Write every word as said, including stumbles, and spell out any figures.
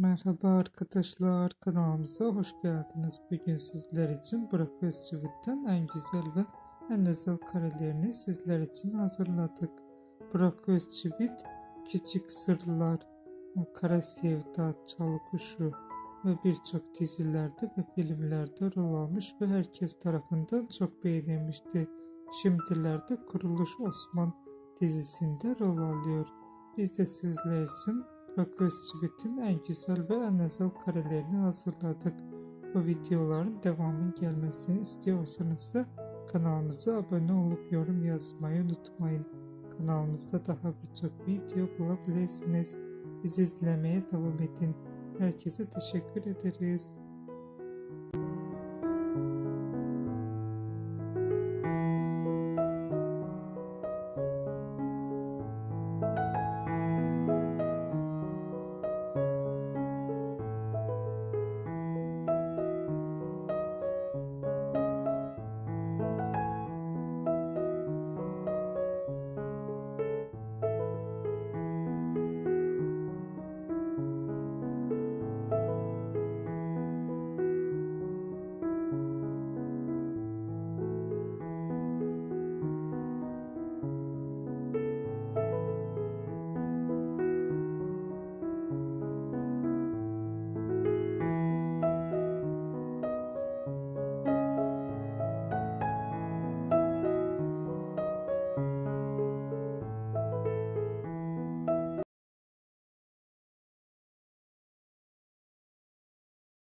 Merhaba arkadaşlar, kanalımıza hoş geldiniz. Bugün sizler için Burak Özçivit'ten en güzel ve en özel karelerini sizler için hazırladık. Burak Özçivit, Küçük Sırlar, Kara Sevda, Çalıkuşu ve birçok dizilerde ve filmlerde rol almış ve herkes tarafından çok beğenilmişti. Şimdilerde Kuruluş Osman dizisinde rol alıyor. Biz de sizler için Burak Özçivit'in en güzel ve en özel karelerini hazırladık. Bu videoların devamının gelmesini istiyorsanız da kanalımıza abone olup yorum yazmayı unutmayın. Kanalımızda daha birçok video bulabilirsiniz. Bizi izlemeye devam edin. Herkese teşekkür ederiz.